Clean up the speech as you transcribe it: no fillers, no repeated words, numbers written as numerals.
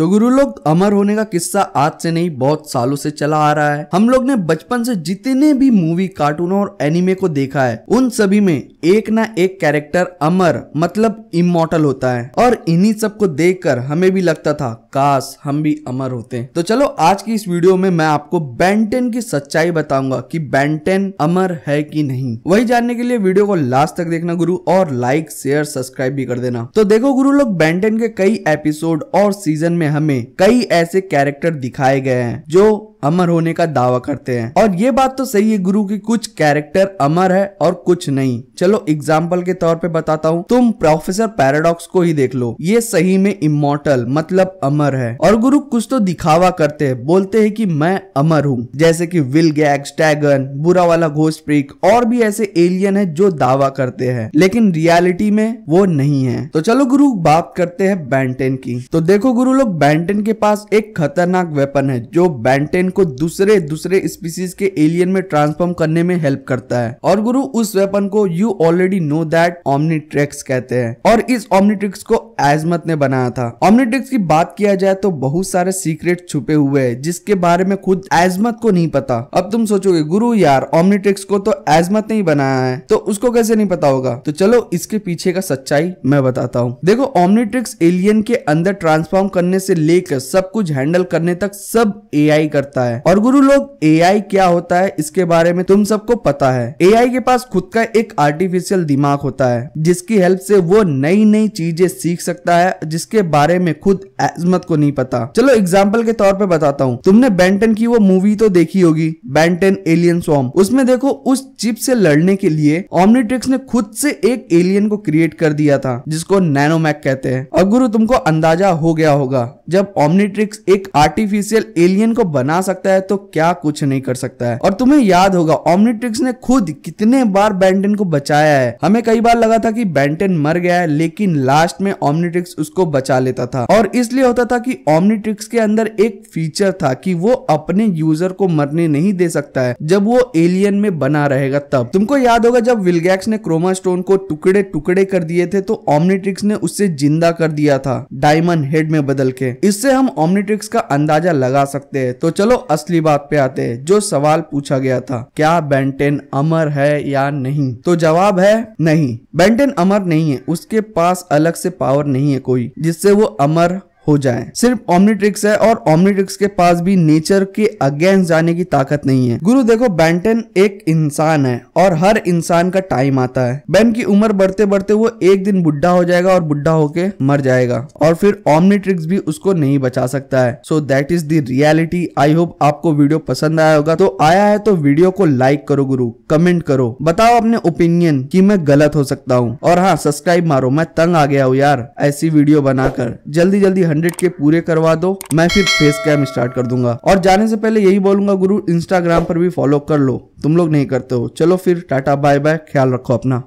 तो गुरु लोग, अमर होने का किस्सा आज से नहीं बहुत सालों से चला आ रहा है। हम लोग ने बचपन से जितने भी मूवी, कार्टून और एनिमे को देखा है, उन सभी में एक ना एक कैरेक्टर अमर मतलब इमॉर्टल होता है और इन्हीं सब को देखकर हमें भी लगता था काश हम भी अमर होते। तो चलो आज की इस वीडियो में मैं आपको बेन 10 की सच्चाई बताऊंगा कि बेन 10 अमर है कि नहीं। वही जानने के लिए वीडियो को लास्ट तक देखना गुरु, और लाइक शेयर सब्सक्राइब भी कर देना। तो देखो गुरु लोग, बेन 10 के कई एपिसोड और सीजन में हमें कई ऐसे कैरेक्टर दिखाए गए हैं जो अमर होने का दावा करते हैं, और ये बात तो सही है गुरु की कुछ कैरेक्टर अमर है और कुछ नहीं। चलो एग्जाम्पल के तौर पे बताता हूँ, तुम प्रोफेसर पैराडॉक्स को ही देख लो, ये सही में इमॉर्टल मतलब अमर है और गुरु कुछ तो दिखावा करते हैं, बोलते हैं कि मैं अमर हूँ, जैसे कि विलगैक्स, टैगन, बुरा वाला घोस्ट प्रीक और भी ऐसे एलियन है जो दावा करते हैं, लेकिन रियलिटी में वो नहीं है। तो चलो गुरु बात करते हैं बेन 10 की। तो देखो गुरु लोग, बेन 10 के पास एक खतरनाक वेपन है जो बेन 10 को दूसरे स्पीशीज के एलियन में ट्रांसफॉर्म करने में हेल्प करता है, और गुरु उस वेपन को you already know that Omnitrix कहते हैं, और इस ओमनीट्रिक्स को अज़मथ ने बनाया था। ओमनीट्रिक्स की बात किया जाए तो बहुत सारे सीक्रेट छुपे हुए हैं जिसके बारे में खुद अज़मथ को नहीं पता। अब तुम सोचोगे गुरु यार ओमनीट्रिक्स को तो अज़मथ ने ही बनाया है, तो उसको कैसे नहीं पता होगा। तो चलो इसके पीछे का सच्चाई मैं बताता हूँ। देखो ओमनीट्रिक्स एलियन के अंदर ट्रांसफॉर्म करने से लेकर सब कुछ हैंडल करने तक सब एआई करता है, और गुरु लोग एआई क्या होता है इसके बारे में तुम सबको पता है। एआई के पास खुद का एक आर्टिफिशियल दिमाग होता है जिसकी हेल्प से वो नई नई चीजें सीख सकता है जिसके बारे में खुद अज़मथ को नहीं पता। चलो एग्जांपल के तौर पे बताता हूँ, तुमने बेन 10 की वो मूवी तो देखी होगी, बेन 10 एलियन स्वॉर्म। उसमें देखो उस चिप से लड़ने के लिए ओमनीट्रिक्स ने खुद से एक एलियन को क्रिएट कर दिया था जिसको नैनोमैक कहते हैं। और गुरु तुमको अंदाजा हो गया होगा जब ओमनीट्रिक्स एक आर्टिफिशियल एलियन को बना सकता है तो क्या कुछ नहीं कर सकता है। और तुम्हें याद होगा ओमनीट्रिक्स ने खुद कितने बार बेन 10 को बचाया है। हमें कई बार लगा था कि बेन 10 मर गया है, लेकिन लास्ट में ओमनीट्रिक्स उसको बचा लेता था, और इसलिए होता था कि ओमनीट्रिक्स के अंदर एक फीचर था कि वो अपने यूजर को मरने नहीं दे सकता है जब वो एलियन में बना रहेगा तब। तुमको याद होगा जब विलगैक्स ने क्रोमास्टोन को टुकड़े टुकड़े कर दिए थे तो ओमनीट्रिक्स ने उससे जिंदा कर दिया था डायमंड हेड में बदल के। इससे हम ओमनीट्रिक्स का अंदाजा लगा सकते हैं। तो चलो असली बात पे आते हैं जो सवाल पूछा गया था, क्या बेन 10 अमर है या नहीं। तो जवाब है नहीं, बेन 10 अमर नहीं है, उसके पास अलग से पावर नहीं है कोई जिससे वो अमर हो जाए। सिर्फ ओमनीट्रिक्स है, और ओमनीट्रिक्स के पास भी नेचर के अगेंस्ट जाने की ताकत नहीं है। गुरु देखो, बेन 10 एक इंसान है और हर इंसान का टाइम आता है। बेन की उम्र बढ़ते बढ़ते वो एक दिन बुढ़ा हो जाएगा और बुढ़ा होके मर जाएगा, और फिर ओमनीट्रिक्स भी उसको नहीं बचा सकता है। So that is the reality. I hope आपको वीडियो पसंद आया होगा। तो आया है तो वीडियो को लाइक करो गुरु, कमेंट करो, बताओ अपने ओपिनियन कि मैं गलत हो सकता हूँ, और हाँ सब्सक्राइब मारो। मैं तंग आ गया हूँ यार ऐसी वीडियो बनाकर, जल्दी जल्दी 100 के पूरे करवा दो, मैं फिर फेस कैम स्टार्ट कर दूंगा। और जाने से पहले यही बोलूंगा गुरु, इंस्टाग्राम पर भी फॉलो कर लो, तुम लोग नहीं करते हो। चलो फिर टाटा बाय बाय, ख्याल रखो अपना।